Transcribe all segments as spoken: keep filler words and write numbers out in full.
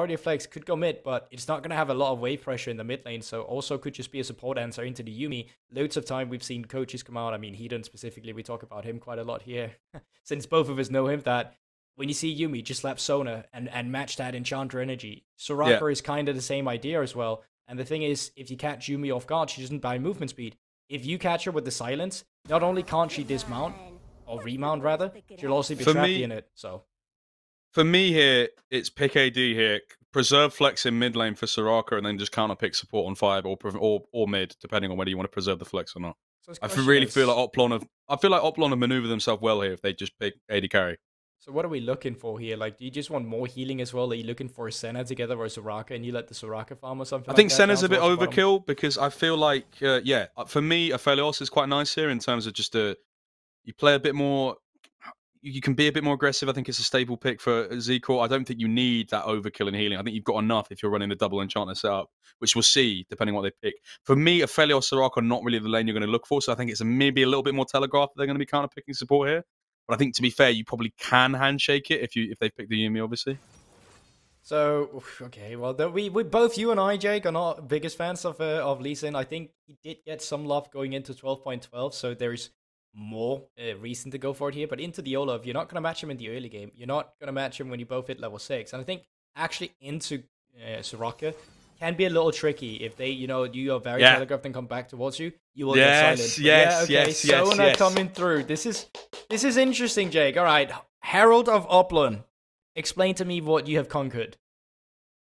Cardio Flex could go mid, but it's not going to have a lot of wave pressure in the mid lane, so also could just be a support answer into the Yuumi. Loads of time we've seen coaches come out, I mean Heedon specifically, we talk about him quite a lot here, since both of us know him, that when you see Yuumi, just slap Sona and, and match that Enchanter energy. Soraka yeah. is kind of the same idea as well, and the thing is, if you catch Yuumi off guard, she doesn't buy movement speed. If you catch her with the silence, not only can't she dismount, or remount rather, she'll also be for trapped me, in it, so. For me here, it's pick A D here. Preserve flex in mid lane for Soraka, and then just counter pick support on five or, or or mid, depending on whether you want to preserve the flex or not. So I really is. feel like Oplon have, I feel like Oplon have maneuvered themselves well here if they just pick A D carry. So what are we looking for here? Like, do you just want more healing as well? Are you looking for Senna together or Soraka, and you let the Soraka farm or something? I think like Senna's a bit overkill bottom. because I feel like, uh, yeah, for me, Aphelios is quite nice here in terms of just a, you play a bit more, you can be a bit more aggressive. I think it's a stable pick for Zecor. I don't think you need that overkill in healing. I think you've got enough if you're running the double enchanter setup, which we'll see depending on what they pick. For me, Aphelios, Soraka are not really the lane you're going to look for, so I think it's maybe a little bit more telegraphed. They're going to be kind of picking support here. But I think, to be fair, you probably can handshake it if you if they pick the Yuumi, obviously. So, okay, well, we, we both, you and I, Jake, are not biggest fans of, uh, of Lee Sin. I think he did get some love going into twelve point twelve, so there's more uh, reason to go for it here. But into the Olaf, you're not going to match him in the early game. You're not going to match him when you both hit level six. And I think actually into uh, Soraka can be a little tricky if they, you know, you are very yeah. telegraphed and come back towards you. You will yes, get silent. Yes, yeah, okay. yes, yes, Sona yes. coming through. This is... This is interesting, Jake. All right, Herald of Oplon, explain to me what you have conquered.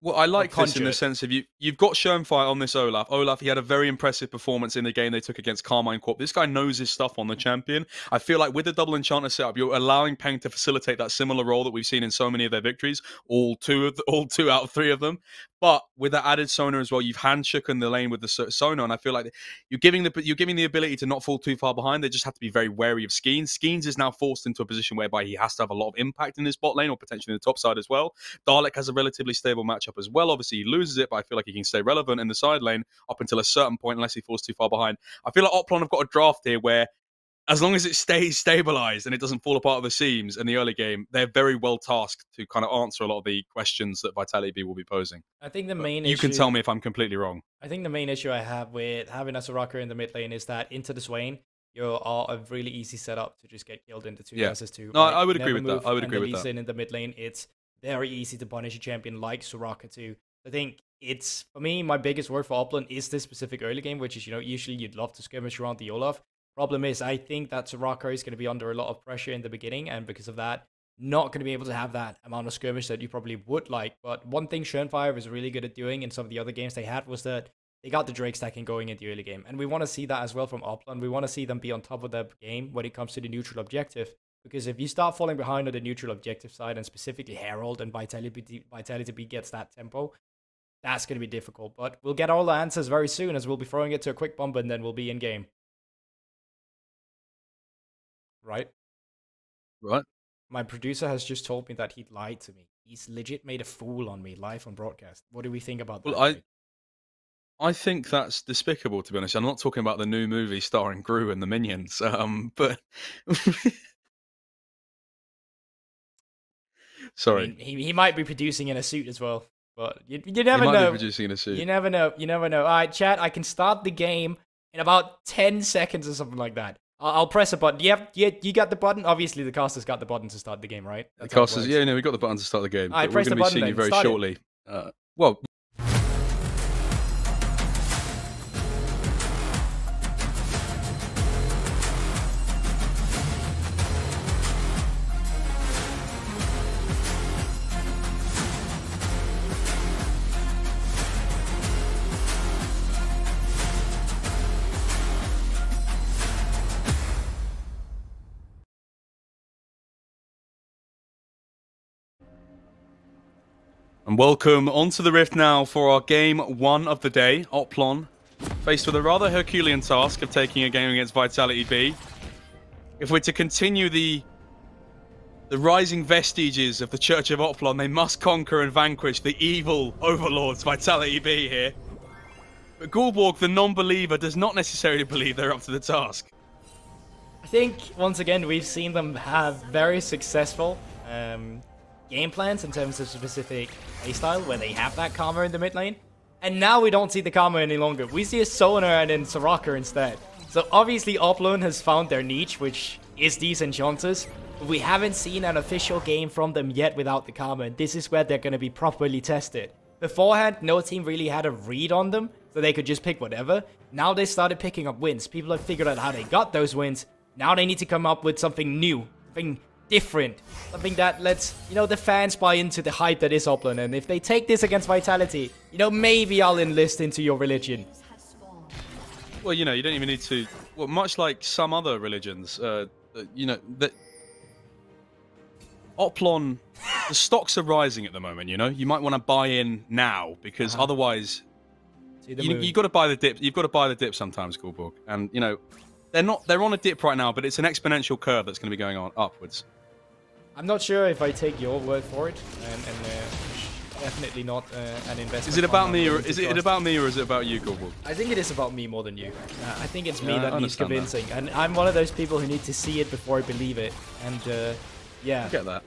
Well, I like this in the sense of you, you've got Schoenfire on this Olaf. Olaf, he had a very impressive performance in the game they took against Carmine Corp. This guy knows his stuff on the champion. I feel like with the double enchanter setup, you're allowing Peng to facilitate that similar role that we've seen in so many of their victories, all two of the, all two out of three of them. But with that added Sona as well, you've handshooken the lane with the Sona, and I feel like you're giving the you're giving the ability to not fall too far behind. They just have to be very wary of Skeens. Skeens is now forced into a position whereby he has to have a lot of impact in this bot lane or potentially in the top side as well. Dalek has a relatively stable matchup as well. Obviously, he loses it, but I feel like he can stay relevant in the side lane up until a certain point unless he falls too far behind. I feel like Oplon have got a draft here where, as long as it stays stabilized and it doesn't fall apart at the seams in the early game, they're very well tasked to kind of answer a lot of the questions that Vitality.Bee will be posing. I think the main but issue... You can tell me if I'm completely wrong. I think the main issue I have with having a Soraka in the mid lane is that into the Swain, you are a really easy setup to just get killed into two versus yeah. two. No, right? I would agree with move, that. I would agree with that. In the mid lane, it's very easy to punish a champion like Soraka too. I think it's, for me, my biggest worry for Oplon is this specific early game, which is, you know, usually you'd love to skirmish around the Olaf. Problem is, I think that Soraka is going to be under a lot of pressure in the beginning, and because of that, not going to be able to have that amount of skirmish that you probably would like. But one thing Schoenfire was really good at doing in some of the other games they had was that they got the Drake stacking going in the early game, and we want to see that as well from Oplon. We want to see them be on top of their game when it comes to the neutral objective, because if you start falling behind on the neutral objective side, and specifically Herald and Vitality, Vitality.Bee gets that tempo, that's going to be difficult. But we'll get all the answers very soon, as we'll be throwing it to a quick bomb, and then we'll be in game. Right? Right. My producer has just told me that he lied to me. He's legit made a fool on me live on broadcast. What do we think about that? Well, I, I think that's despicable, to be honest. I'm not talking about the new movie starring Gru and the Minions, um, but... Sorry. I mean, he, he might be producing in a suit as well, but you, you never know. He might know. be producing in a suit. You never know. You never know. All right, chat, I can start the game in about ten seconds or something like that. I'll press a button. Yeah, yeah, you got the button. Obviously, the caster's got the button to start the game, right? That's the caster's, yeah, no, we got the button to start the game. All right, press the button. We're going to be seeing you very shortly. Uh, well. And welcome onto the Rift now for our game one of the day. Oplon, faced with a rather Herculean task of taking a game against Vitality.Bee. If we're to continue the the rising vestiges of the Church of Oplon, they must conquer and vanquish the evil overlords Vitality.Bee here. But Gulborg, the non-believer, does not necessarily believe they're up to the task. I think, once again, we've seen them have very successful... Um, game plans in terms of specific playstyle where they have that karma in the mid lane. And now we don't see the karma any longer. We see a Sona and then Soraka instead. So obviously Oplon has found their niche, which is these enchanters. We haven't seen an official game from them yet without the karma, and this is where they're going to be properly tested. Beforehand, no team really had a read on them, so they could just pick whatever. Now they started picking up wins. People have figured out how they got those wins. Now they need to come up with something new, something different, something that lets, you know, the fans buy into the hype that is Oplon. And if they take this against Vitality, you know, maybe I'll enlist into your religion. Well, you know, you don't even need to, well, much like some other religions, uh, you know, that Oplon, the stocks are rising at the moment, you know? You might want to buy in now, because uh-huh. otherwise, you, you've got to buy the dip. You've got to buy the dip sometimes, Coolborg. And, you know, they're not, they're on a dip right now, but it's an exponential curve that's going to be going on upwards. I'm not sure if I take your word for it, and, and uh, definitely not uh, an investment. Is it about me, or is it, it about me, or is it about you, Coolborg? I think it is about me more than you. Uh, I think it's me yeah, that needs convincing, that. And I'm one of those people who need to see it before I believe it, and... Uh, yeah. Get that.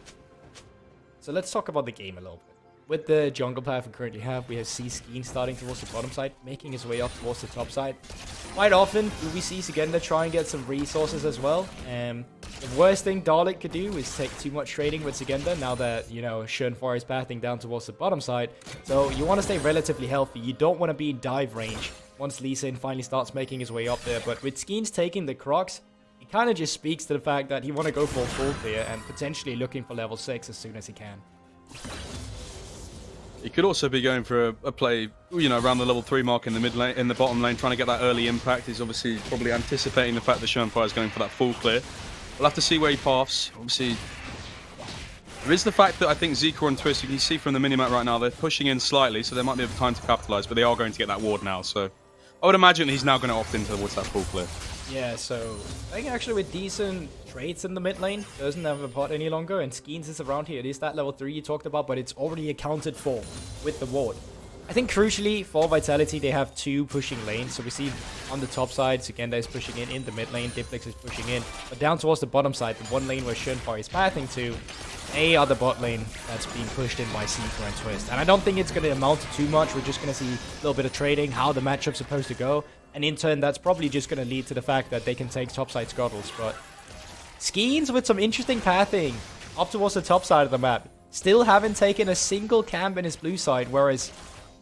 So let's talk about the game a little bit. With the jungle path we currently have, we have see Skeens starting towards the bottom side, making his way up towards the top side. Quite often, we see Sigenda try and get some resources as well. Um, the worst thing Dalek could do is take too much trading with Sigenda now that, you know, Schoenfire is pathing down towards the bottom side. So you want to stay relatively healthy. You don't want to be in dive range once Lee Sin finally starts making his way up there. But with Skeens taking the Crocs, it kind of just speaks to the fact that he want to go for a full clear and potentially looking for level six as soon as he can. He could also be going for a, a play, you know, around the level three mark in the mid lane, in the bottom lane, trying to get that early impact. He's obviously probably anticipating the fact that Schoenfire is going for that full clear. We'll have to see where he paths. Obviously, there is the fact that I think Zecor and Twist, you can see from the minimap right now, they're pushing in slightly, so there might be a time to capitalize, but they are going to get that ward now. So I would imagine he's now going to opt in towards that full clear. Yeah, so I think actually with decent trades in the mid lane, doesn't have a pot any longer, and Skeens is around here. It is that level three you talked about, but it's already accounted for with the ward. I think crucially for Vitality, they have two pushing lanes. So we see on the top side, Sigenda is pushing in, in the mid lane, Diplex is pushing in. But down towards the bottom side, the one lane where Schoenfire is pathing to, they are the bot lane that's being pushed in by Zecor and Twist. And I don't think it's going to amount to too much. We're just going to see a little bit of trading, how the matchup's supposed to go. And in turn, that's probably just going to lead to the fact that they can take topside scuttles. But Skeens with some interesting pathing up towards the top side of the map. Still haven't taken a single camp in his blue side, whereas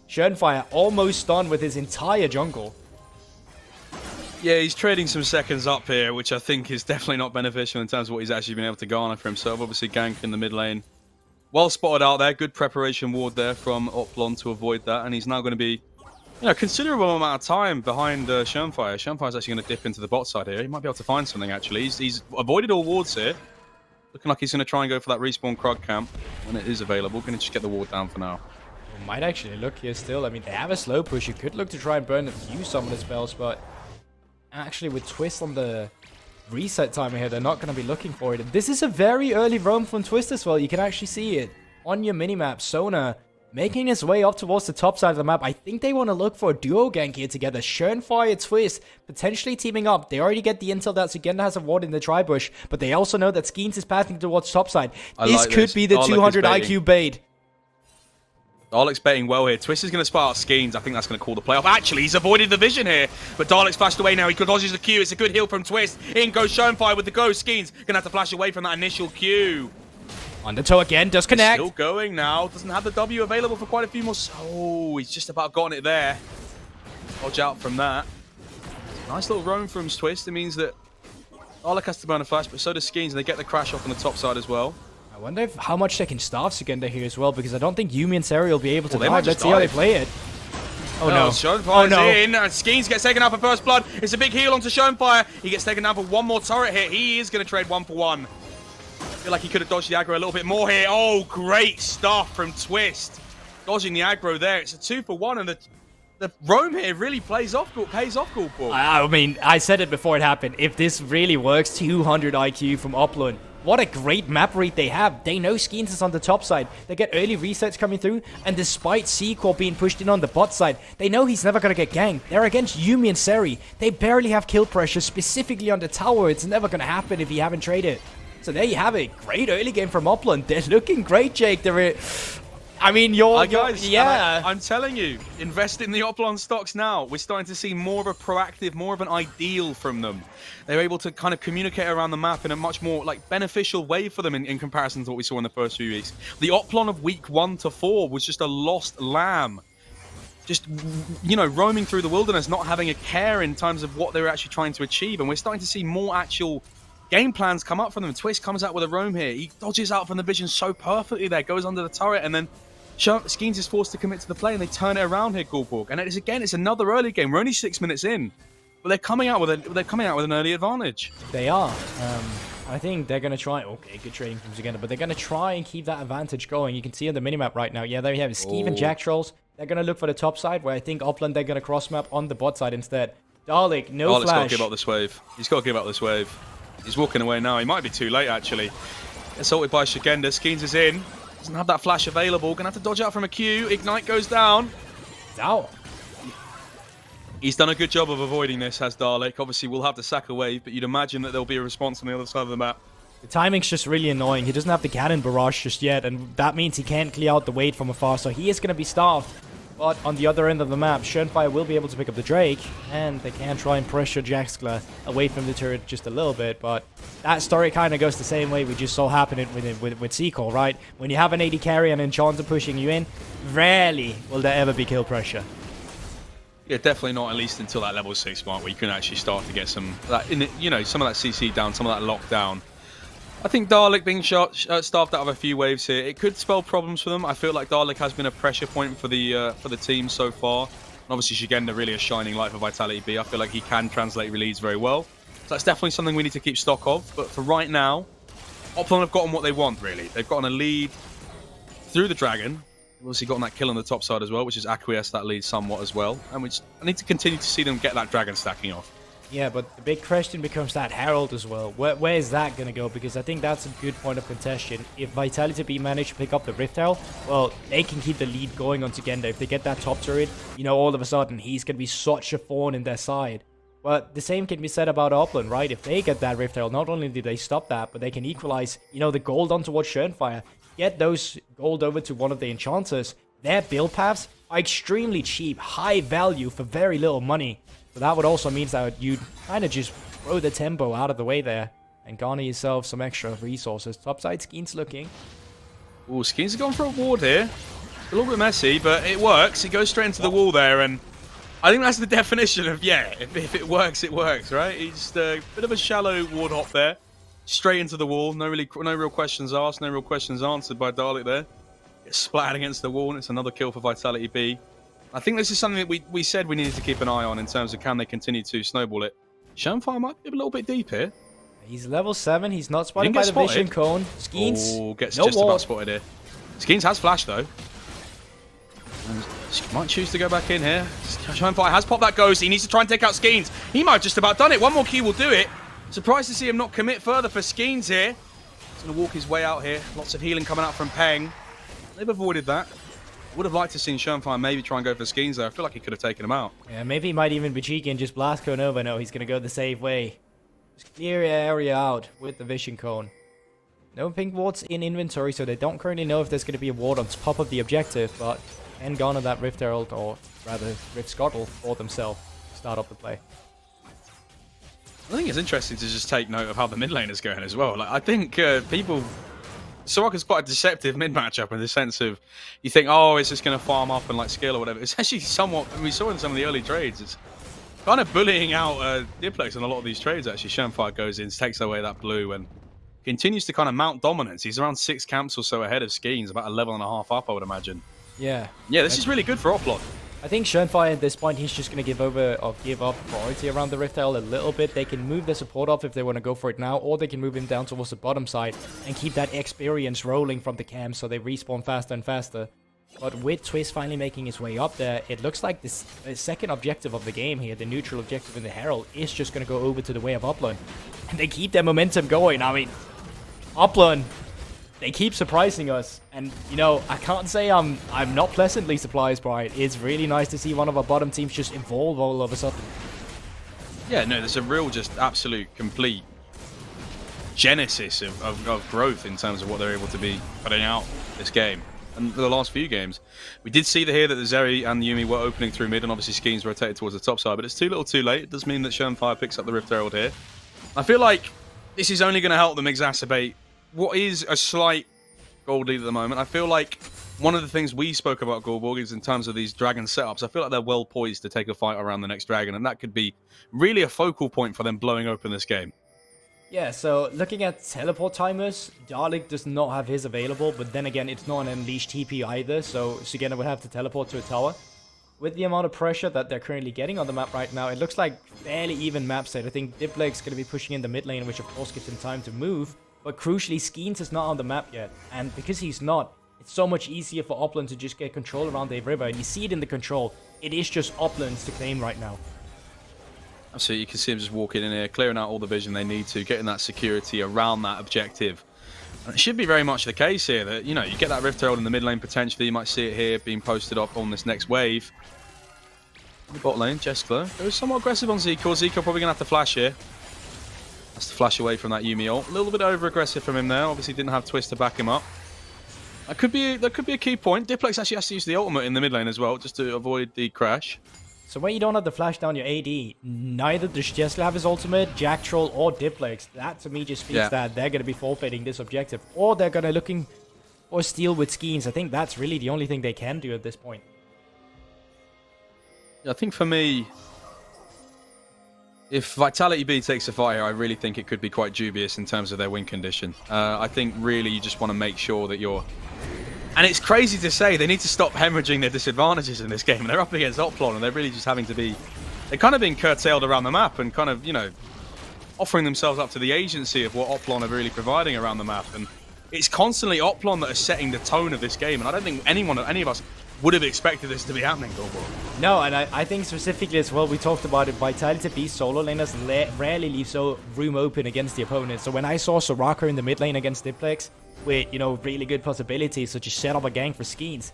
Schoenfire almost done with his entire jungle. Yeah, he's trading some seconds up here, which I think is definitely not beneficial in terms of what he's actually been able to garner for himself. Obviously, gank in the mid lane. Well spotted out there. Good preparation ward there from Oplon to avoid that. And he's now going to be... You know, considerable amount of time behind uh, Schoenfire. Schoenfire's actually going to dip into the bot side here. He might be able to find something, actually. He's, he's avoided all wards here. Looking like he's going to try and go for that respawn Krug camp when it is available. Going to just get the ward down for now. It might actually look here still. I mean, they have a slow push. You could look to try and burn a few summoner spells, but actually with Twist on the reset timer here, they're not going to be looking for it. And this is a very early roam from Twist as well. You can actually see it on your minimap. Sona... making his way up towards the top side of the map. I think they want to look for a duo gank here together. Schoenfire, Twist, potentially teaming up. They already get the intel that Sigenda has a ward in the dry bush, but they also know that Skeens is passing towards top side. I this like could this. be the Dalek two hundred I Q bait. Dalek's baiting well here. Twist is going to spot out Skeens. I think that's going to call the playoff. Actually, he's avoided the vision here, but Dalek's flashed away now. He dodges the Q. It's a good heal from Twist. In goes Schoenfire with the ghost. Skeens going to have to flash away from that initial Q. Undertow again, does connect. Still going now. Doesn't have the W available for quite a few more. Oh, he's just about gotten it there. Dodge out from that. Nice little roam from Twist. It means that Dalek has to burn a flash, but so does Skeens, and they get the crash off on the top side as well. I wonder if, how much they can starve Sigenda here as well, because I don't think Yuumi and Zeri will be able to well, dive. Let's dive. see how they play it. Oh no. no. Schoenfire's oh, no. in, and Skeens gets taken out for first blood. It's a big heal onto Schoenfire. He gets taken down for one more turret hit. He is going to trade one for one. Feel like he could have dodged the aggro a little bit more here. Oh, great stuff from Twist. Dodging the aggro there. It's a two for one, and the the roam here really plays off, pays off, Goldborg. I mean, I said it before it happened. If this really works, two hundred I Q from Oplon. What a great map read they have. They know Skeens is on the top side. They get early resets coming through, and despite Zecor being pushed in on the bot side, they know he's never going to get ganked. They're against Yuumi and Zeri. They barely have kill pressure, specifically on the tower. It's never going to happen if you haven't traded. So there you have it. Great early game from Oplon. They're looking great, Jake. They're... I mean, you're... Uh, guys, you're yeah. I, I'm telling you, invest in the Oplon stocks now. We're starting to see more of a proactive, more of an ideal from them. They're able to kind of communicate around the map in a much more like beneficial way for them in, in comparison to what we saw in the first few weeks. The Oplon of week one to four was just a lost lamb. Just, you know, roaming through the wilderness, not having a care in terms of what they were actually trying to achieve. And we're starting to see more actual game plans come up from them. Twist comes out with a roam here. He dodges out from the vision so perfectly there, goes under the turret, and then Skeens is forced to commit to the play, and they turn it around here, Goldborg. And it's again, it's another early game. We're only six minutes in, but they're coming out with a, they're coming out with an early advantage. They are. Um, I think they're going to try. Okay, good trading from Sigenda, but they're going to try and keep that advantage going. You can see on the minimap right now. Yeah, there you have Skeeve and Jactrolls. They're going to look for the top side, where I think Oplon, they're going to cross map on the bot side instead. Dalek, no Dalek's flash. Dalek's got to give up this wave. He's got to give up this wave. He's walking away now. He might be too late, actually. Assaulted by Sigenda. Skeens is in. Doesn't have that flash available. Going to have to dodge out from a Q. Ignite goes down. It's out. He's done a good job of avoiding this, has Dalek. Obviously, we'll have to sack a wave, but you'd imagine that there'll be a response on the other side of the map. The timing's just really annoying. He doesn't have the cannon barrage just yet, and that means he can't clear out the weight from afar, so he is going to be starved. But on the other end of the map, Schoenfire will be able to pick up the Drake, and they can try and pressure Jeskler away from the turret just a little bit, but that story kind of goes the same way we just saw happening with with, with Zecor, right? When you have an A D carry and Enchanter pushing you in, rarely will there ever be kill pressure. Yeah, definitely not, at least until that level six mark where you can actually start to get some, that, you know, some of that C C down, some of that lockdown. I think Dalek being shot, uh, starved out of a few waves here, it could spell problems for them. I feel like Dalek has been a pressure point for the uh, for the team so far. And obviously, Sigenda really a shining light for Vitality.Bee. I feel like he can translate leads very well. So that's definitely something we need to keep stock of. But for right now, Oplon have gotten what they want, really. They've gotten a lead through the Dragon. They've obviously gotten that kill on the top side as well, which has acquiesced that lead somewhat as well. And we just, I need to continue to see them get that Dragon stacking off. Yeah, but the big question becomes that Herald as well. Where, where is that going to go? Because I think that's a good point of contention. If Vitality.Bee manage to pick up the Rift Herald, well, they can keep the lead going on Sigenda. If they get that top turret, you know, all of a sudden, he's going to be such a thorn in their side. But the same can be said about Oplon, right? If they get that Rift Herald, not only do they stop that, but they can equalize, you know, the gold on towards Schoenfire. Get those gold over to one of the Enchanters. Their build paths are extremely cheap, high value for very little money. But that would also mean that you'd kind of just throw the tempo out of the way there and garner yourself some extra resources. Topside, Skeens looking. Ooh, Skeens has gone for a ward here. A little bit messy, but it works. It goes straight into the wall there, and I think that's the definition of, yeah, if, if it works, it works, right? It's a bit of a shallow ward hop there. Straight into the wall. No really, no real questions asked, no real questions answered by Dalek there. It's splattered against the wall, and it's another kill for Vitality.Bee. I think this is something that we, we said we needed to keep an eye on in terms of can they continue to snowball it. Schoenfire might be a little bit deep here. He's level seven. He's not spotted by the spotted. Vision cone. Skeens. Oh, gets no just wall. About spotted here. Skeens has flash, though. And might choose to go back in here. Schoenfire has popped that ghost. He needs to try and take out Skeens. He might have just about done it. One more key will do it. Surprised to see him not commit further for Skeens here. He's going to walk his way out here. Lots of healing coming out from Peng. They've avoided that. Would have liked to have seen Schoenfire maybe try and go for Skeens there. I feel like he could have taken him out. Yeah, maybe he might even be cheeky and just blast cone over. No, he's going to go the safe way. Just clear your area out with the vision cone. No pink wards in inventory, so they don't currently know if there's going to be a ward on top of the objective, but can garner that Rift Herald, or rather Rift Scuttle, for themselves to start off the play. I think it's interesting to just take note of how the mid lane is going as well. Like, I think uh, people... Soraka's quite a deceptive mid-matchup in the sense of you think, oh, it's just going to farm up and like skill or whatever. It's actually somewhat, and we saw in some of the early trades, it's kind of bullying out uh, Diplex on a lot of these trades, actually. Schoenfire goes in, takes away that blue, and continues to kind of mount dominance. He's around six camps or so ahead of Skeens, about a level and a half up, I would imagine. Yeah. Yeah, this is really good for Oplon. I think Schoenfire at this point, he's just going to give over or give up priority around the Rift Herald a little bit. They can move their support off if they want to go for it now, or they can move him down towards the bottom side and keep that experience rolling from the camp so they respawn faster and faster. But with Twist finally making his way up there, it looks like this uh, second objective of the game here, the neutral objective in the Herald, is just going to go over to the way of Oplon. And they keep their momentum going. I mean, Oplon... They keep surprising us, and, you know, I can't say I'm I'm not pleasantly surprised by it. It's really nice to see one of our bottom teams just evolve all of a sudden. Yeah, no, there's a real just absolute complete genesis of, of, of growth in terms of what they're able to be putting out this game. And for the last few games, we did see here that the Zeri and the Yuumi were opening through mid, and obviously Skeens rotated towards the top side, but it's too little too late. It does mean that Schoenfire picks up the Rift Herald here. I feel like this is only going to help them exacerbate what is a slight gold lead at the moment. I feel like one of the things we spoke about, Goldborg, is in terms of these dragon setups, I feel like they're well poised to take a fight around the next dragon, and that could be really a focal point for them blowing open this game. Yeah, so looking at teleport timers, Dalek does not have his available, but then again, it's not an unleashed T P either, so Sigenda would have to teleport to a tower. With the amount of pressure that they're currently getting on the map right now, it looks like fairly even map set. I think Diplex is going to be pushing in the mid lane, which of course gives him time to move, but crucially, Skeens is not on the map yet, and because he's not, it's so much easier for Oplon to just get control around the river, and you see it in the control. It is just Oplon's to claim right now. So you can see him just walking in here, clearing out all the vision they need to, getting that security around that objective. And it should be very much the case here that, you know, you get that Rift Herald in the mid lane potentially. You might see it here being posted up on this next wave. In the bot lane, Jeskler. It was somewhat aggressive on Zecor. Zecor probably going to have to flash here. That's the flash away from that Yuumi ult. A little bit over-aggressive from him there. Obviously didn't have Twist to back him up. That could be, that could be a key point. Diplex actually has to use the ultimate in the mid lane as well, just to avoid the crash. So when you don't have the flash down your A D, neither does Jeskler have his ultimate, Jactroll or Diplex. That to me just means yeah. that they're going to be forfeiting this objective, or they're going to looking for steal with Skeens. I think that's really the only thing they can do at this point. I think for me, if Vitality.Bee takes a fire, I really think it could be quite dubious in terms of their win condition. Uh, I think really you just want to make sure that you're... And it's crazy to say, they need to stop hemorrhaging their disadvantages in this game. They're up against Oplon, and they're really just having to be... They're kind of being curtailed around the map and kind of, you know, offering themselves up to the agency of what Oplon are really providing around the map. And it's constantly Oplon that are setting the tone of this game, and I don't think anyone, any of us would have expected this to be happening, Goldborg. No, and I, I think specifically as well, we talked about it, Vitality.Bee solo laners rarely leave so room open against the opponent. So when I saw Soraka in the mid lane against Diplex, with, you know, really good possibilities to just set up a gank for Skeens,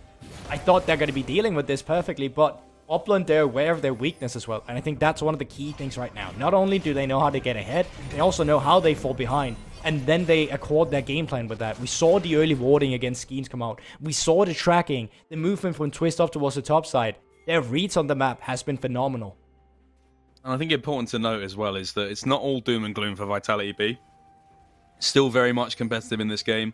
I thought they're going to be dealing with this perfectly, but Oplon, they're aware of their weakness as well, and I think that's one of the key things right now. Not only do they know how to get ahead, they also know how they fall behind, and then they accord their game plan with that. We saw the early warding against Skeens come out. We saw the tracking, the movement from Twist up towards the top side. Their reads on the map has been phenomenal. And I think important to note as well is that it's not all doom and gloom for Vitality.Bee. Still very much competitive in this game.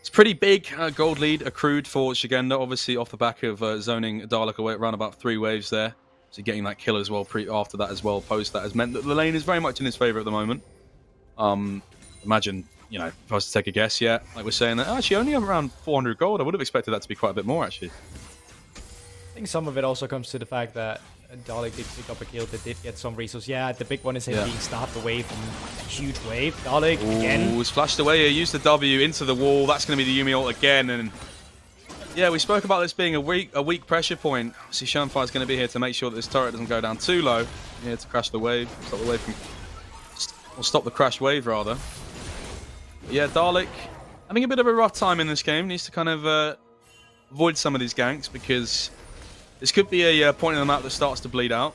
It's pretty big uh, gold lead accrued for Sigenda, obviously off the back of uh, zoning Dalek away around about three waves there. So getting that kill as well pre after that as well, post that has meant that the lane is very much in his favour at the moment. Um, imagine, you know, if I was to take a guess, yeah, like we're saying that, actually only around four hundred gold. I would have expected that to be quite a bit more, actually. I think some of it also comes to the fact that Dalek did pick up a kill that did get some resources. Yeah, the big one is him yeah. being starved away from a huge wave. Dalek, Ooh, again. was flashed away here. Used the W into the wall. That's going to be the Yuumi ult again. And yeah, we spoke about this being a weak, a weak pressure point. See, Schoenfire's going to be here to make sure that this turret doesn't go down too low. Yeah, to crash the wave. Stop the wave from... Or stop the crash wave, rather. But yeah, Dalek having a bit of a rough time in this game. Needs to kind of uh, avoid some of these ganks because... This could be a uh, point in the map that starts to bleed out.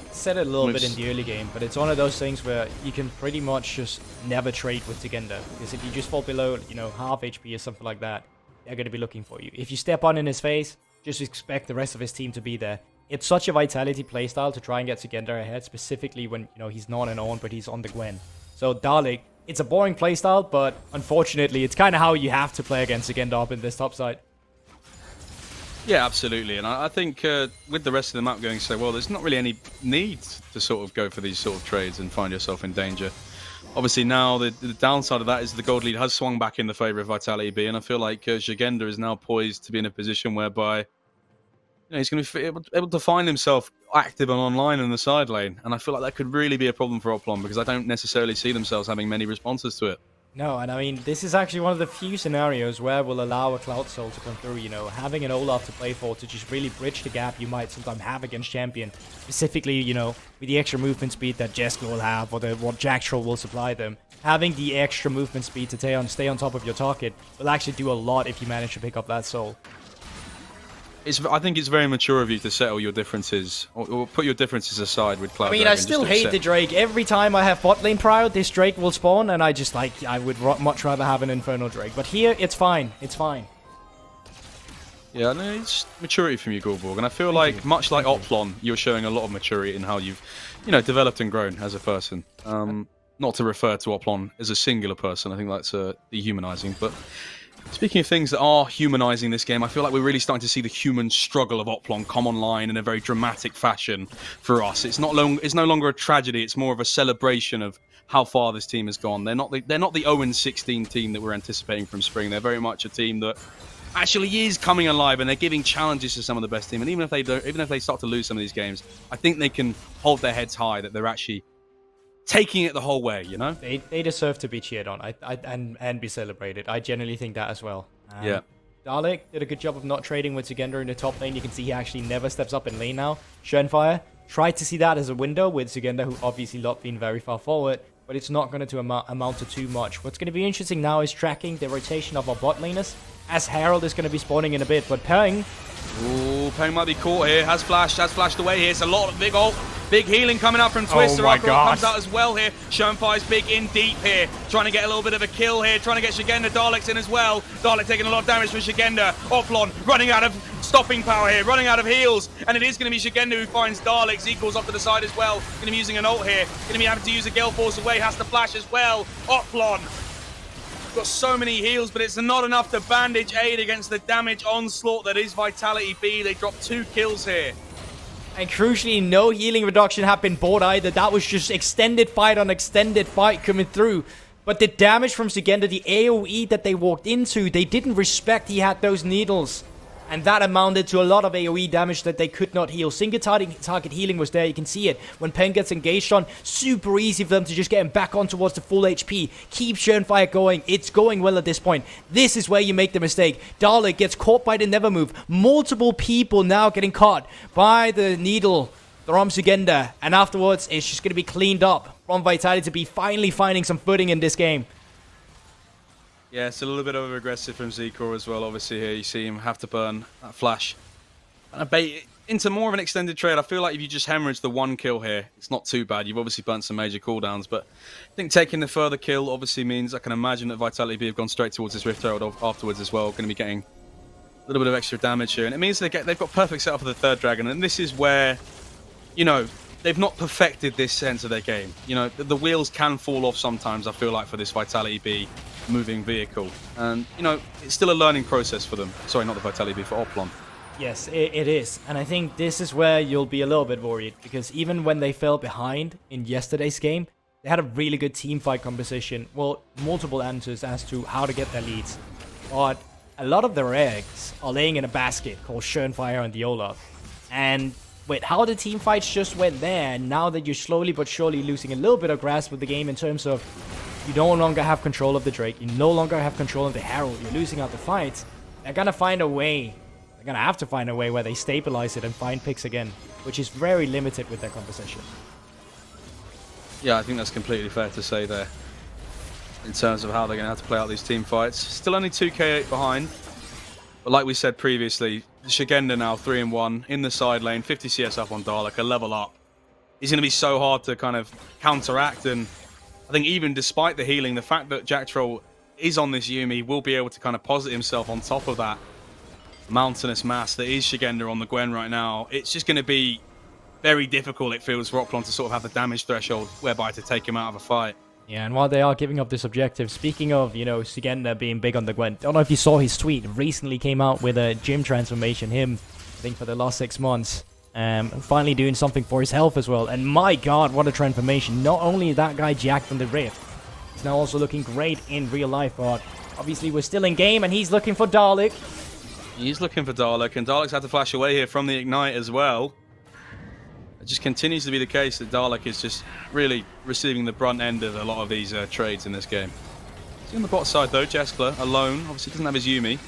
I said it a little Oops. bit in the early game, but it's one of those things where you can pretty much just never trade with Sigenda. Because if you just fall below, you know, half H P or something like that, they're going to be looking for you. If you step on in his face, just expect the rest of his team to be there. It's such a Vitality playstyle to try and get Sigenda ahead, specifically when, you know, he's not an on, but he's on the Gwen. So Dalek, it's a boring playstyle, but unfortunately, it's kind of how you have to play against Sigenda up in this top side. Yeah, absolutely, and I think uh, with the rest of the map going so well, there's not really any need to sort of go for these sort of trades and find yourself in danger. Obviously now, the, the downside of that is the gold lead has swung back in the favour of Vitality.Bee, and I feel like uh, Sigenda is now poised to be in a position whereby, you know, he's going to be able, able to find himself active and online in the side lane, and I feel like that could really be a problem for Oplon, because I don't necessarily see themselves having many responses to it. No, and I mean, this is actually one of the few scenarios where we'll allow a Cloud Soul to come through, you know, having an Olaf to play for to just really bridge the gap you might sometimes have against Champion, specifically, you know, with the extra movement speed that Jeskler will have, or the, what Jactroll will supply them. Having the extra movement speed to stay on, stay on top of your target will actually do a lot if you manage to pick up that Soul. It's, I think it's very mature of you to settle your differences, or, or put your differences aside with Cloud. I mean, Dragon, I still hate the Drake. Every time I have bot lane Prior, this Drake will spawn, and I just, like, I would much rather have an Infernal Drake. But here, it's fine. It's fine. Yeah, no, it's maturity from you, Goldborg, and I feel like, much like Oplon, you're showing a lot of maturity in how you've, you know, developed and grown as a person. Um, not to refer to Oplon as a singular person, I think that's uh, dehumanizing, but... Speaking of things that are humanizing this game, I feel like we're really starting to see the human struggle of Oplon come online in a very dramatic fashion for us. It's not long, it's no longer a tragedy, it's more of a celebration of how far this team has gone. They're not the, they're not the oh and sixteen team that we're anticipating from spring. They're very much a team that actually is coming alive, and they're giving challenges to some of the best team. And even if they don't, even if they start to lose some of these games, I think they can hold their heads high that they're actually taking it the whole way, you know? They, they deserve to be cheered on I, I, and, and be celebrated. I generally think that as well. Um, yeah. Dalek did a good job of not trading with Sigenda in the top lane. You can see he actually never steps up in lane now. Schoenfire tried to see that as a window with Sigenda, who obviously not been very far forward, but it's not going to amount, amount to too much. What's going to be interesting now is tracking the rotation of our bot laners, as Herald is going to be spawning in a bit, but Peng... Ooh, Peng might be caught here. Has flashed, has flashed away here. It's a lot of big ult. Big healing coming up from Twist. Soraka comes out as well here. Schoenfire's big in deep here. Trying to get a little bit of a kill here. Trying to get Sigenda. Dalek's in as well. Dalek taking a lot of damage from Sigenda. Oplon running out of stopping power here. Running out of heals. And it is going to be Sigenda who finds Dalek. Zekor's off to the side as well. Going to be using an ult here. Going to be having to use a Gale Force away. Has to flash as well. Oplon. Got so many heals, but it's not enough to bandage aid against the damage onslaught that is Vitality.Bee. They dropped two kills here. And crucially, no healing reduction had been bought either. That was just extended fight on extended fight coming through. But the damage from Sigenda, the AoE that they walked into, they didn't respect he had those needles. And that amounted to a lot of AoE damage that they could not heal. Single target, target healing was there, you can see it. When Peng gets engaged on, super easy for them to just get him back on towards the full H P. Keep Schoenfire going. It's going well at this point. This is where you make the mistake. Dalek gets caught by the never move. Multiple people now getting caught by the needle from Sigenda. And afterwards, it's just going to be cleaned up from Vitality.Bee finally finding some footing in this game. Yeah, it's a little bit over-aggressive from Zecor as well, obviously, here. You see him have to burn that flash and a bait into more of an extended trade. I feel like if you just hemorrhage the one kill here, it's not too bad. You've obviously burnt some major cooldowns, but I think taking the further kill obviously means I can imagine that Vitality.Bee have gone straight towards this Rift Herald afterwards as well. Going to be getting a little bit of extra damage here, and it means they get, they've got perfect setup for the third dragon, and this is where, you know, they've not perfected this sense of their game. You know, the, the wheels can fall off sometimes, I feel like, for this Vitality.Bee moving vehicle. And, you know, it's still a learning process for them. Sorry, not the Vitality.Bee, for Oplon. Yes, it, it is. And I think this is where you'll be a little bit worried, because even when they fell behind in yesterday's game, they had a really good team fight composition. Well, multiple answers as to how to get their leads. But a lot of their eggs are laying in a basket called Schoenfire and the Olaf. And... Wait, how the team fights just went there, now that you're slowly but surely losing a little bit of grasp of the game in terms of you no longer have control of the Drake, you no longer have control of the Herald, you're losing out the fights. They're gonna find a way, they're gonna have to find a way where they stabilize it and find picks again, which is very limited with their composition. Yeah, I think that's completely fair to say there, in terms of how they're gonna have to play out these team fights. Still only two K eight behind, but like we said previously, Sigenda now three and one in the side lane, fifty C S up on Dalek, a level up. It's going to be so hard to kind of counteract, and I think even despite the healing, the fact that Jactroll is on this Yuumi will be able to kind of posit himself on top of that mountainous mass that is Sigenda on the Gwen right now. It's just going to be very difficult, it feels, for Oplon to sort of have the damage threshold whereby to take him out of a fight. Yeah, and while they are giving up this objective, speaking of, you know, Sigenda being big on the Gwen, I don't know if you saw his tweet, recently came out with a gym transformation, him, I think for the last six months, um, finally doing something for his health as well, and my god, what a transformation. Not only is that guy jacked from the Rift, he's now also looking great in real life, but obviously we're still in game, and he's looking for Dalek. He's looking for Dalek, and Dalek's had to flash away here from the Ignite as well. It just continues to be the case that Dalek is just really receiving the brunt end of a lot of these uh, trades in this game. See on the bot side though, Jeskler alone, obviously doesn't have his Yuumi.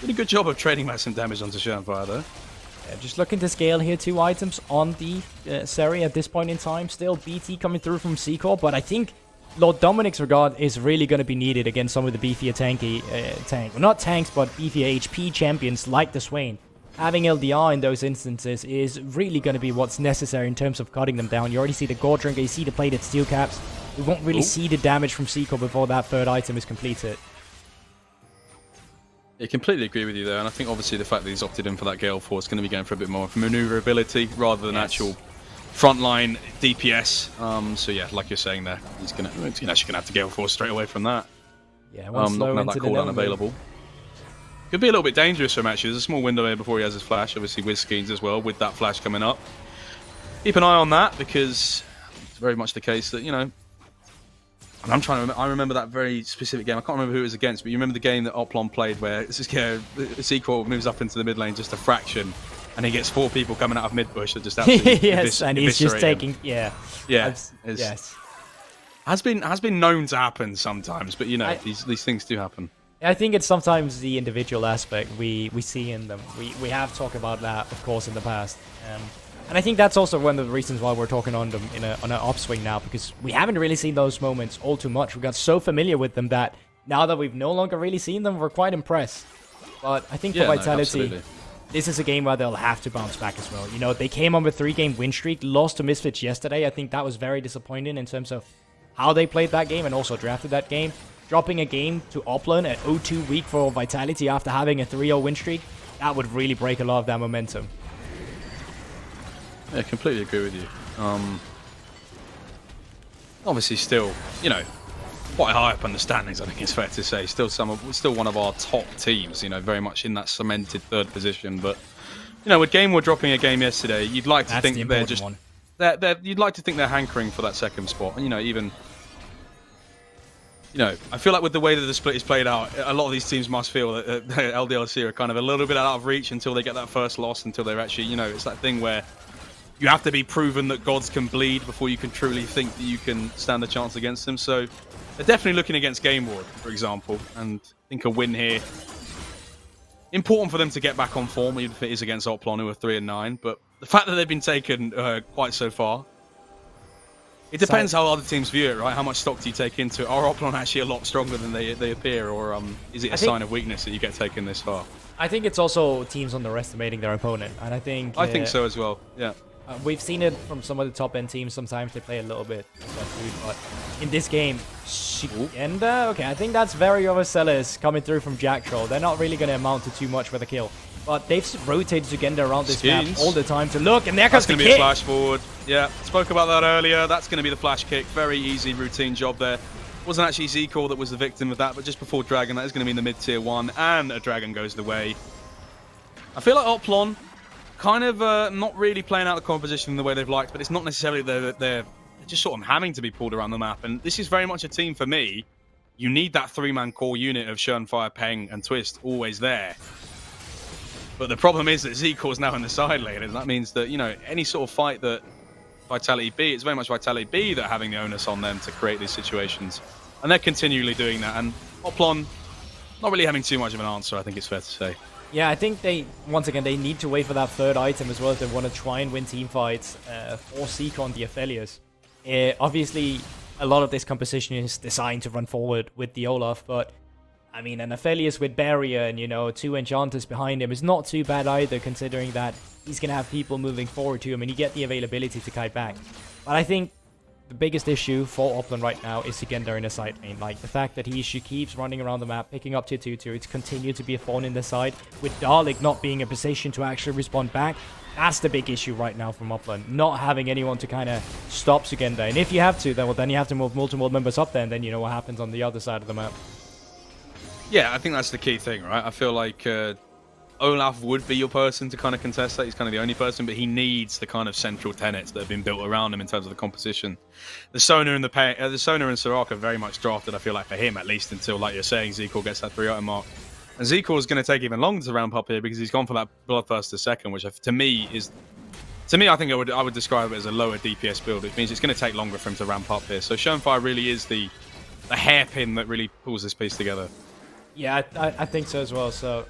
Did a good job of trading back some damage onto Schoenfire though. Yeah, just looking to scale here, two items on the uh, Zeri at this point in time. Still B T coming through from Zecor, but I think Lord Dominic's regard is really going to be needed against some of the beefier tanky uh, tank. Well, not tanks, but beefier H P champions like the Swain. having L D R in those instances is really going to be what's necessary in terms of cutting them down. You already see the Gore Drinker, you see the plated steel caps. We won't really Ooh. see the damage from Zecor before that third item is completed. I completely agree with you there, and I think obviously the fact that he's opted in for that Gale Force is going to be going for a bit more maneuverability rather than yes. actual frontline D P S. Um, so yeah, like you're saying there, he's going to actually going to have to Gale Force straight away from that. Yeah, once um, not going to have that cooldown available. Could be a little bit dangerous for him actually. There's a small window here before he has his flash, obviously with Skeens as well, with that flash coming up. Keep an eye on that because it's very much the case that, you know, and I'm trying to remember, I remember that very specific game. I can't remember who it was against, but you remember the game that Oplon played where it's just, you know, the sequel moves up into the mid lane just a fraction and he gets four people coming out of mid bush that just absolutely yes, and he's just taking, him. yeah. Yeah, it's, yes. Has been, has been known to happen sometimes, but you know, I, these, these things do happen. I think it's sometimes the individual aspect we, we see in them. We, we have talked about that, of course, in the past. Um, and I think that's also one of the reasons why we're talking on them in a, on an upswing now, because we haven't really seen those moments all too much. We got so familiar with them that now that we've no longer really seen them, we're quite impressed. But I think yeah, for Vitality, no, this is a game where they'll have to bounce back as well. You know, they came on a three-game win streak, lost to Misfits yesterday. I think that was very disappointing in terms of how they played that game and also drafted that game. Dropping a game to Oplon at oh two week for Vitality after having a three oh win streak, that would really break a lot of that momentum. Yeah, I completely agree with you. Um, obviously still, you know, quite high up on the standings, I think it's fair to say. Still some of, still one of our top teams, you know, very much in that cemented third position. But, you know, with game we're dropping a game yesterday, you'd like to That's think the they're just... They're, they're, you'd like to think they're hankering for that second spot. And, you know, even... You know, I feel like with the way that the split is played out, a lot of these teams must feel that uh, L D L C are kind of a little bit out of reach until they get that first loss, until they're actually, you know, it's that thing where you have to be proven that gods can bleed before you can truly think that you can stand a chance against them. So they're definitely looking against Game Ward, for example, and I think a win here. Important for them to get back on form, even if it is against Oplon, who are three and nine, but the fact that they've been taken uh, quite so far, it depends so, how other teams view it, right? How much stock do you take into it? Are Oplon actually a lot stronger than they, they appear, or um, is it a I sign think, of weakness that you get taken this far? I think it's also teams underestimating their opponent, and I think... I uh, think so as well, yeah. Uh, we've seen it from some of the top-end teams. Sometimes they play a little bit, but in this game, Sigenda? Okay, I think that's very overzealous coming through from Jactroll. They're not really going to amount to too much with a kill. But they've rotated Sigenda around this map all the time to look, and there comes the kick. That's going to be a flash forward. Yeah, spoke about that earlier. That's going to be the flash kick. Very easy routine job there. Wasn't actually Zecor that was the victim of that, but just before Dragon, that is going to be in the mid-tier one, and a Dragon goes the way. I feel like Oplon kind of uh, not really playing out the composition in the way they've liked, but it's not necessarily they're, they're just sort of having to be pulled around the map. And this is very much a team for me. You need that three-man core unit of Schoenfire, Peng, and Twist always there. But the problem is that Zecor's now in the side lane, and that means that, you know, any sort of fight that Vitality.Bee, it's very much Vitality.Bee that are having the onus on them to create these situations. And they're continually doing that. And Oplon, not really having too much of an answer, I think it's fair to say. Yeah, I think they, once again, they need to wait for that third item as well if they want to try and win teamfights uh, for Zecor on the Aphelios. Uh, obviously, a lot of this composition is designed to run forward with the Olaf, but... I mean, an Aphelios with Barrier and, you know, two Enchanters behind him is not too bad either, considering that he's going to have people moving forward to him and you get the availability to kite back. But I think the biggest issue for Oplon right now is Sigenda in the side lane. Like, the fact that he she keeps running around the map, picking up tier two two, it's continued to be a thorn in the side, with Dalek not being in a position to actually respond back. That's the big issue right now from Oplon, not having anyone to kind of stop Sigenda. And if you have to, then, well, then you have to move multiple members up there, and then you know what happens on the other side of the map. Yeah, I think that's the key thing, right? I feel like uh, Olaf would be your person to kind of contest that. He's kind of the only person, but he needs the kind of central tenets that have been built around him in terms of the composition. The Sona and the pay uh, the Sona and Soraka very much drafted, I feel like, for him, at least until, like you're saying, Zecor gets that three item mark. And Zecor's going to take even longer to ramp up here because he's gone for that Bloodthirst to second, which to me is... To me, I think I would, I would describe it as a lower D P S build, which means it's going to take longer for him to ramp up here. So Schoenfire really is the, the hairpin that really pulls this piece together. Yeah, I, I think so as well. So,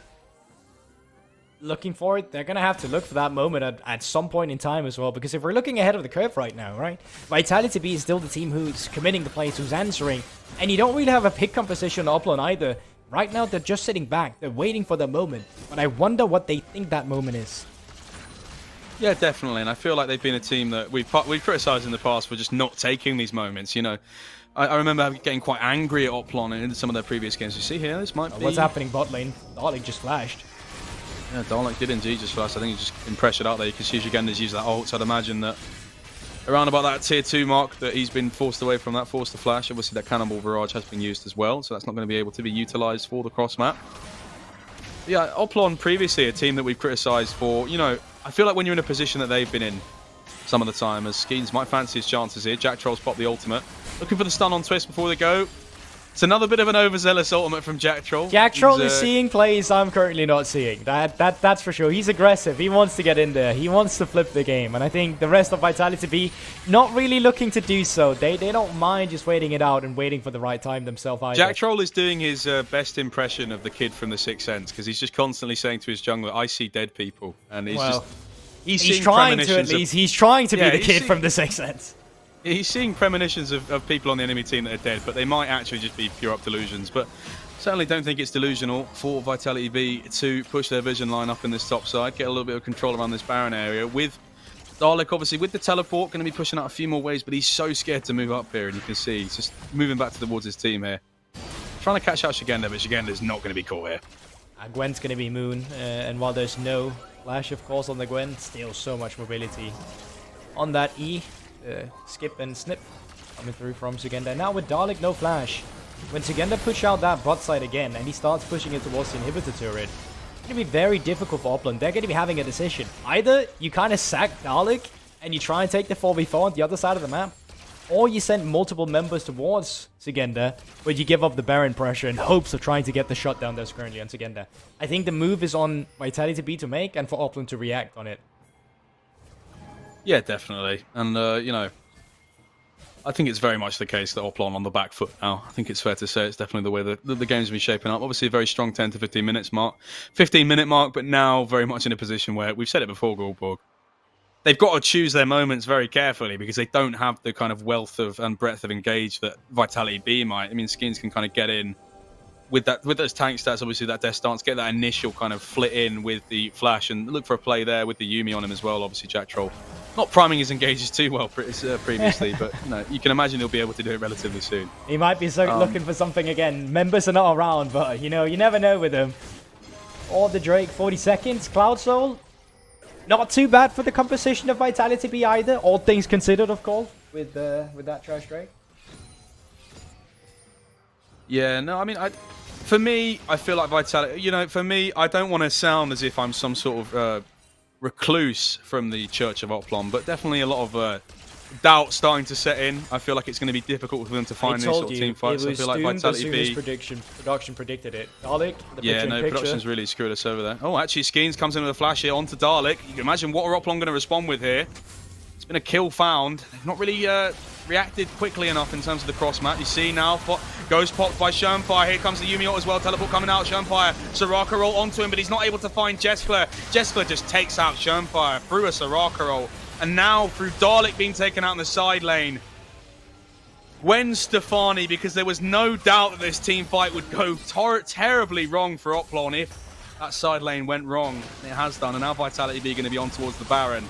looking forward, they're going to have to look for that moment at, at some point in time as well. Because if we're looking ahead of the curve right now, right? Vitality.Bee is still the team who's committing the plays, who's answering. And you don't really have a pick composition on Oplon either. Right now, they're just sitting back. They're waiting for the moment. But I wonder what they think that moment is. Yeah, definitely. And I feel like they've been a team that we've, we've criticised in the past for just not taking these moments, you know. I, I remember getting quite angry at Oplon in some of their previous games. You see here, this might oh, be... What's happening bot lane? Dalek just flashed. Yeah, Dalek did indeed just flash. I think he just pressured out there. You can see Sigenda's used that ult. I'd imagine that around about that tier two mark that he's been forced away from that, forced to flash. Obviously, that Cannonball Barrage has been used as well, so that's not going to be able to be utilised for the cross-map. Yeah, Oplon previously, a team that we've criticised for, you know, I feel like when you're in a position that they've been in some of the time, as Skeens might fancy his chances here. Jactroll's popped the ultimate. Looking for the stun on Twist before they go. It's another bit of an overzealous ultimate from Jactroll. Jactroll is uh, seeing plays I'm currently not seeing. That that That's for sure. He's aggressive. He wants to get in there. He wants to flip the game. And I think the rest of Vitality.Bee not really looking to do so. They they don't mind just waiting it out and waiting for the right time themselves either. Jactroll is doing his uh, best impression of the kid from The Sixth Sense, because he's just constantly saying to his jungler, I see dead people. And he's well, just... He's, he's trying to at least. Of, he's trying to yeah, be the kid seen, from The Sixth Sense. He's seeing premonitions of, of people on the enemy team that are dead, but they might actually just be pure up delusions. But certainly don't think it's delusional for Vitality.Bee to push their vision line up in this top side, get a little bit of control around this Baron area. With Dalek, obviously, with the teleport, going to be pushing out a few more waves, but he's so scared to move up here, and you can see he's just moving back towards his team here. Trying to catch out Sigenda, but Shigenda's not going to be caught here. Uh, Gwen's going to be Moon, uh, and while there's no... Flash, of course, on the Gwen. Still so much mobility. On that E, uh, skip and snip. Coming through from Sigenda. Now with Dalek, no flash. When Sigenda push out that bot side again, and he starts pushing it towards the inhibitor turret, it's going to be very difficult for Oplon. They're going to be having a decision. Either you kind of sack Dalek, and you try and take the four v four on the other side of the map, or you send multiple members towards Sigenda, but you give up the Baron pressure in hopes of trying to get the shot down that's currently on Sigenda. I think the move is on Vitality.Bee to make and for Oplon to react on it. Yeah, definitely. And, uh, you know, I think it's very much the case that Oplon on the back foot now. I think it's fair to say it's definitely the way that the, the game's been shaping up. Obviously, a very strong ten to fifteen minutes mark. fifteen minute mark, but now very much in a position where, we've said it before, Goldborg, they've got to choose their moments very carefully because they don't have the kind of wealth of and breadth of engage that Vitality.Bee might. I mean, Skeens can kind of get in with that, with those tank stats, obviously that death stance, get that initial kind of flit in with the flash and look for a play there with the Yuumi on him as well. Obviously, Jactroll not priming his engages too well previously, but you know, you can imagine he'll be able to do it relatively soon. He might be so um, looking for something again. Members are not around, but you know, you never know with him. Or the Drake, forty seconds, Cloud Soul. Not too bad for the composition of Vitality.Bee either, all things considered, of course, with uh, with that trash Drake. Yeah, no, I mean, I, for me, I feel like Vitality, you know, for me, I don't want to sound as if I'm some sort of uh, recluse from the Church of Oplon, but definitely a lot of uh, doubt starting to set in. I feel like it's going to be difficult for them to find these sort of team fights. I feel like Vitality.Bee prediction production predicted it. Dalek, the yeah, no, picture. Production's really screwed us over there. Oh, actually, Skeens comes in with a flash here onto Dalek. You can imagine what are Oplon going to respond with here. It's been a kill found. They've not really uh, reacted quickly enough in terms of the cross map. You see now, pop, goes popped by Schoenfire. Here comes the Yuumi ult as well. Teleport coming out. Schoenfire, Soraka roll onto him, but he's not able to find Jeskler. Jeskler just takes out Schoenfire through a Soraka roll. And now, through Dalek being taken out in the side lane, Gwen Stefani, because there was no doubt that this team fight would go ter terribly wrong for Oplon if that side lane went wrong. It has done, and now Vitality.Bee going to be on towards the Baron.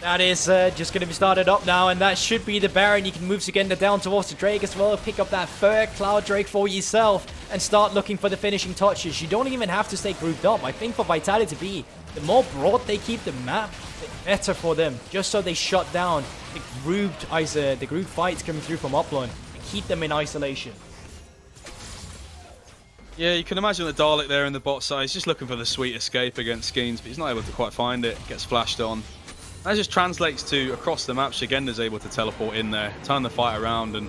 That is uh, just going to be started up now, and that should be the Baron. You can move Sigenda down towards the Drake as well. Pick up that third Cloud Drake for yourself and start looking for the finishing touches. You don't even have to stay grouped up. I think for Vitality.Bee, the more broad they keep the map, the better for them. Just so they shut down the grouped ice, uh, the group fights coming through from Oplon and keep them in isolation. Yeah, you can imagine the Dalek there in the bot side. He's just looking for the sweet escape against Skeens, but he's not able to quite find it. Gets flashed on. That just translates to across the map. Shigenda's able to teleport in there, turn the fight around, and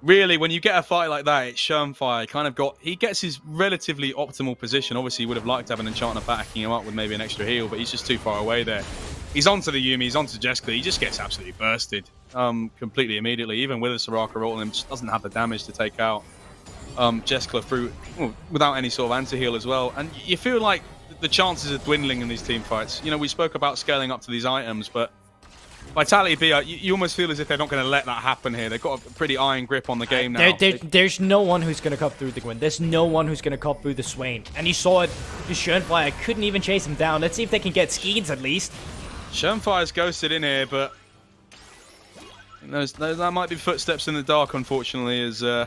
really, when you get a fight like that, it's Schoenfire kind of got... He gets his relatively optimal position. Obviously, he would have liked to have an Enchanter backing him up with maybe an extra heal, but he's just too far away there. He's onto the Yuumi, he's onto Jeskler. He just gets absolutely bursted um, completely immediately. Even with a Soraka roll on him, just doesn't have the damage to take out um, Jeskler through, well, without any sort of anti-heal as well. And you feel like the chances are dwindling in these team fights. You know, we spoke about scaling up to these items, but Vitality.Bee, you, you almost feel as if they're not going to let that happen here. They've got a pretty iron grip on the game now. There, there, there's no one who's going to cut through the Gwen. There's no one who's going to cut through the Swain. And you saw it. The Schoenfire couldn't even chase him down. Let's see if they can get Skeens at least. Schoenfire's ghosted in here, but those, those, that might be footsteps in the dark, unfortunately. As uh,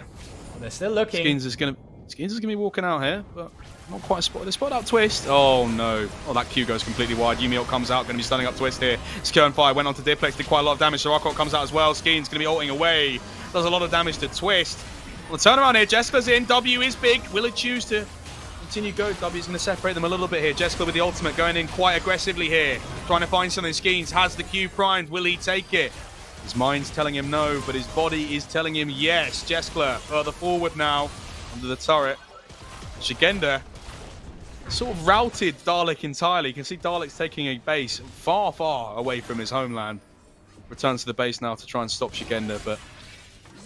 they're still looking. Skeens is going to Skeens is going to be walking out here, but not quite spotted. They spot out Twist. Oh no! Oh, that Q goes completely wide. Yuumi ult comes out, going to be stunning up Twist here. Schoenfire went on to Diplex, did quite a lot of damage. Soraka comes out as well. Skeens going to be ulting away. Does a lot of damage to Twist. Well, turn around here. Jeskler's in. W is big. Will it choose to continue go? W is going to separate them a little bit here. Jeskler with the ultimate going in quite aggressively here, trying to find something. Skeens has the Q primed. Will he take it? His mind's telling him no, but his body is telling him yes. Jeskler further forward now under the turret. Sigenda sort of routed Dalek entirely. You can see Dalek's taking a base far, far away from his homeland. Returns to the base now to try and stop Sigenda, but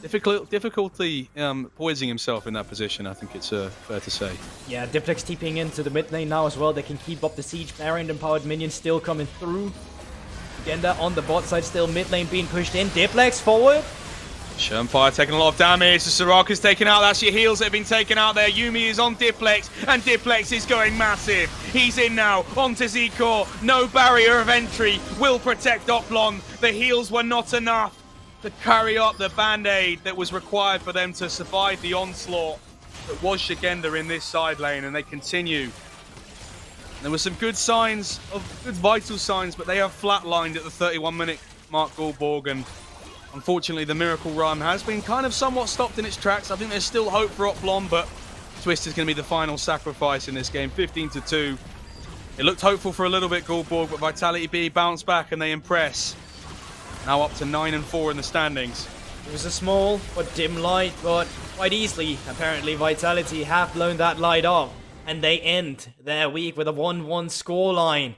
difficult, difficulty um, poising himself in that position, I think it's uh, fair to say. Yeah, Diplex TPing into the mid lane now as well. They can keep up the siege. Baron and powered minions still coming through. Sigenda on the bot side still, mid lane being pushed in. Diplex forward. Schoenfire taking a lot of damage. The Soraka's taken out. That's your heals that have been taken out there. Yuumi is on Diplex, and Diplex is going massive. He's in now onto Zecor. No barrier of entry will protect Oplon. The heals were not enough to carry up the band-aid that was required for them to survive the onslaught that was Sigenda in this side lane, and they continue. There were some good signs, of good vital signs, but they are flatlined at the thirty-one minute mark. Goldborg, and unfortunately the miracle run has been kind of somewhat stopped in its tracks. I think there's still hope for Oplon, but Twist is going to be the final sacrifice in this game. fifteen to two. It looked hopeful for a little bit, Goldborg, but Vitality.Bee bounce back and they impress. Now up to nine and four in the standings. It was a small but dim light, but quite easily, apparently, Vitality have blown that light off. And they end their week with a one one scoreline.